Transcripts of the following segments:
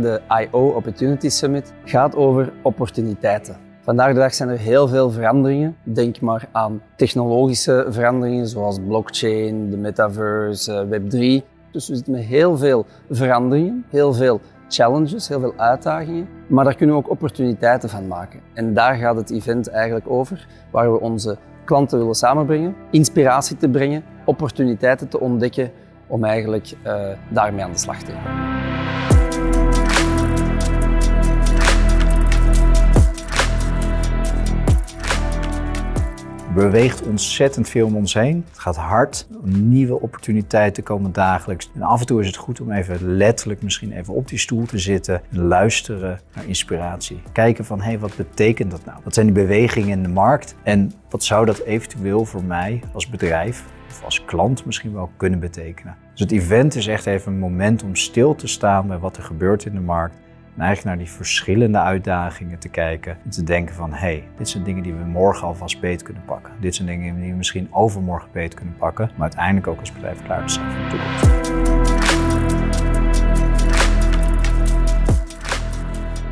De I.O. Opportunity Summit gaat over opportuniteiten. Vandaag de dag zijn er heel veel veranderingen. Denk maar aan technologische veranderingen zoals blockchain, de metaverse, Web3. Dus we zitten met heel veel veranderingen, heel veel challenges, heel veel uitdagingen. Maar daar kunnen we ook opportuniteiten van maken. En daar gaat het event eigenlijk over, waar we onze klanten willen samenbrengen, inspiratie te brengen, opportuniteiten te ontdekken om eigenlijk daarmee aan de slag te gaan. Beweegt ontzettend veel om ons heen. Het gaat hard. Nieuwe opportuniteiten komen dagelijks. En af en toe is het goed om even letterlijk misschien even op die stoel te zitten en luisteren naar inspiratie. Kijken van, hé, wat betekent dat nou? Wat zijn die bewegingen in de markt? En wat zou dat eventueel voor mij als bedrijf of als klant misschien wel kunnen betekenen? Dus het event is echt even een moment om stil te staan bij wat er gebeurt in de markt. En eigenlijk naar die verschillende uitdagingen te kijken en te denken van, hé, dit zijn dingen die we morgen alvast beet kunnen pakken. Dit zijn dingen die we misschien overmorgen beet kunnen pakken, maar uiteindelijk ook als bedrijf klaar te zijn voor de toekomst.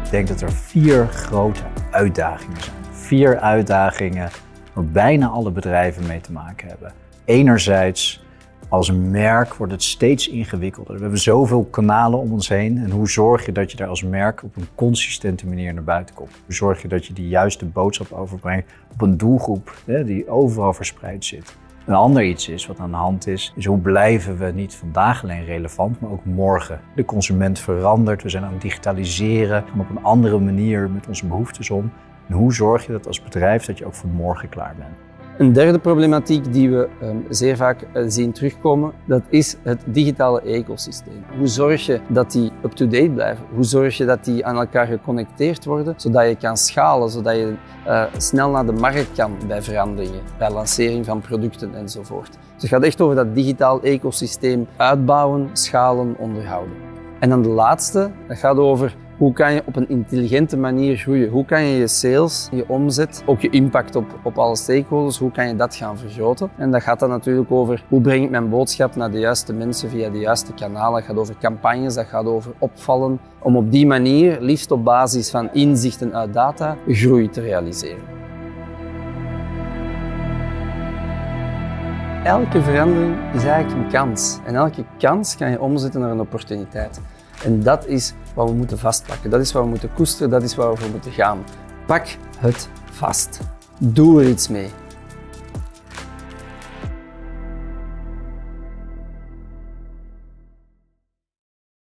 Ik denk dat er 4 grote uitdagingen zijn. 4 uitdagingen waar bijna alle bedrijven mee te maken hebben. Enerzijds, als merk wordt het steeds ingewikkelder. We hebben zoveel kanalen om ons heen. En hoe zorg je dat je daar als merk op een consistente manier naar buiten komt? Hoe zorg je dat je de juiste boodschap overbrengt op een doelgroep die overal verspreid zit? Een ander iets is wat aan de hand is hoe blijven we niet vandaag alleen relevant, maar ook morgen. De consument verandert, we zijn aan het digitaliseren, gaan op een andere manier met onze behoeftes om. En hoe zorg je dat als bedrijf dat je ook voor morgen klaar bent? Een derde problematiek die we zeer vaak zien terugkomen, dat is het digitale ecosysteem. Hoe zorg je dat die up-to-date blijven? Hoe zorg je dat die aan elkaar geconnecteerd worden, zodat je kan schalen, zodat je snel naar de markt kan bij veranderingen, bij lancering van producten enzovoort. Dus het gaat echt over dat digitaal ecosysteem uitbouwen, schalen, onderhouden. En dan de laatste, dat gaat over hoe kan je op een intelligente manier groeien? Hoe kan je je sales, je omzet, ook je impact op alle stakeholders, hoe kan je dat gaan vergroten? En dat gaat dan natuurlijk over hoe breng ik mijn boodschap naar de juiste mensen via de juiste kanalen. Dat gaat over campagnes, dat gaat over opvallen. Om op die manier, liefst op basis van inzichten uit data, groei te realiseren. Elke verandering is eigenlijk een kans. En elke kans kan je omzetten naar een opportuniteit. En dat is wat we moeten vastpakken, dat is wat we moeten koesteren, dat is waar we voor moeten gaan. Pak het vast. Doe er iets mee.